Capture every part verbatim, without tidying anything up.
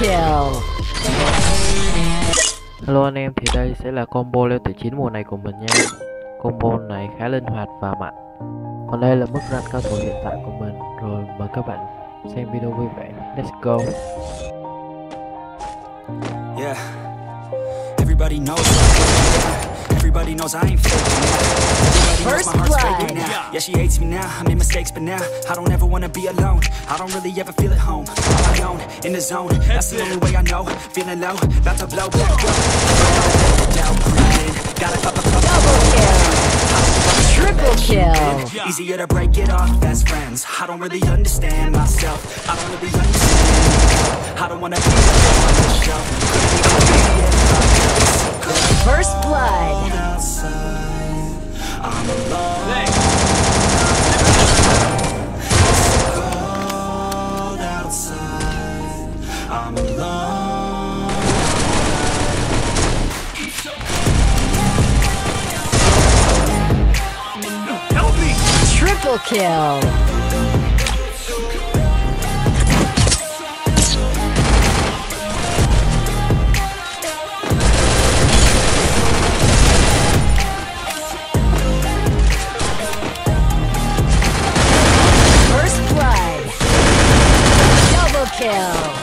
Kill. Hello anh em, thì đây sẽ là combo leo tới chín mùa này của mình nha. Combo này khá linh hoạt và mạnh. Còn đây là mức rank cao thủ hiện tại của mình. Rồi mời các bạn xem video vui vẻ. Let's go. Yeah. Everybody knows. Everybody knows I ain't faking. First blood. Yeah, she hates me now. I made mistakes, but now I don't ever wanna be alone. I don't really ever feel at home. On my own, in the zone. That's the only way I know. Feeling low, about to blow back up. Down, breathing. Gotta pop a pop. Double kill. Triple kill. Easier to break it off best friends. I don't really understand myself. I don't really understand. I don't wanna be on the show. First blood. I'm alone. Help me. Triple kill. First blood. Double kill.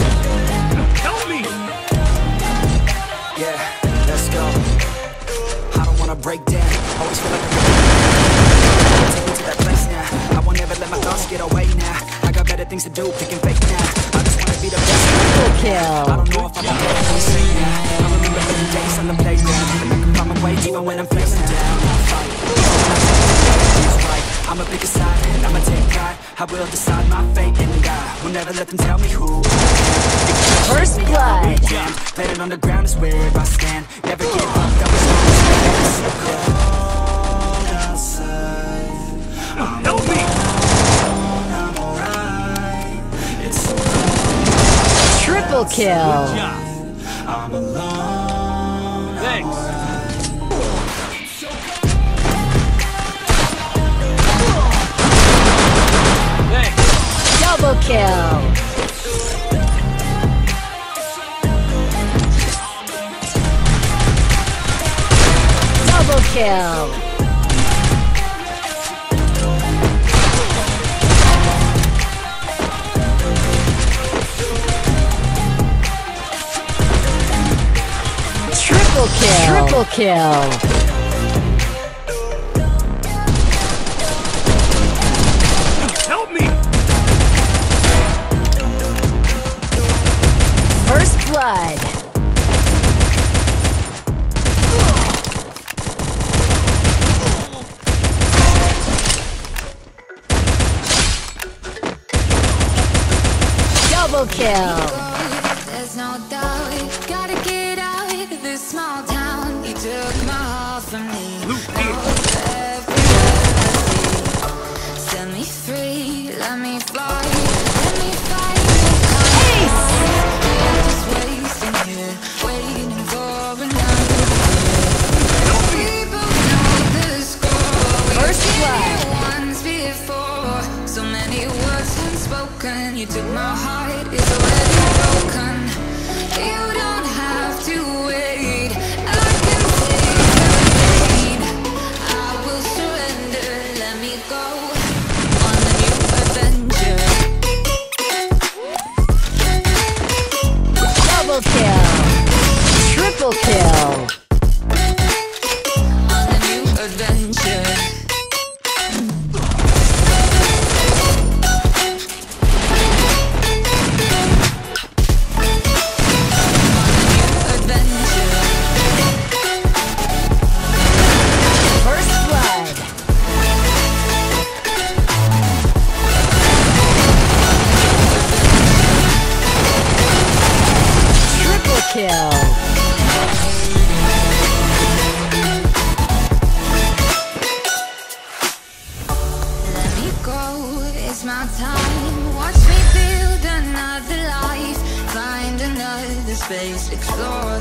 Break down, always feel like I'm take me to that place now. I won't ever let my thoughts get away now. I got better things to do, picking fake now. I just wanna be the best. Triple kill. I don't know if I'm a better person now. I remember the days on the playground, and I can find my way even when I'm facing down. I'll fight. It's right. I'ma pick a side, and I'ma take pride. I will decide my fate in God. Will never let them tell me who. First blood. Planet on the ground is where I stand. Never give up. That was all. Triple kill. I'm alone. Thanks. Thanks. Double kill. Kill. Triple kill. Triple kill. Double kill. There's no doubt. Gotta get out of this small town. You took my heart from me. Set me free. Let me fly. Let me fight. I'm just wasting here, waiting for another. People know the score. First blood. Once before, so many words unspoken. You took my heart. It's already broken. You don't have to wait. I can take the pain. I will surrender. Let me go on a new adventure. Double kill. Triple kill. On a new adventure. Kill. Let me go, it's my time. Watch me build another life. Find another space, explore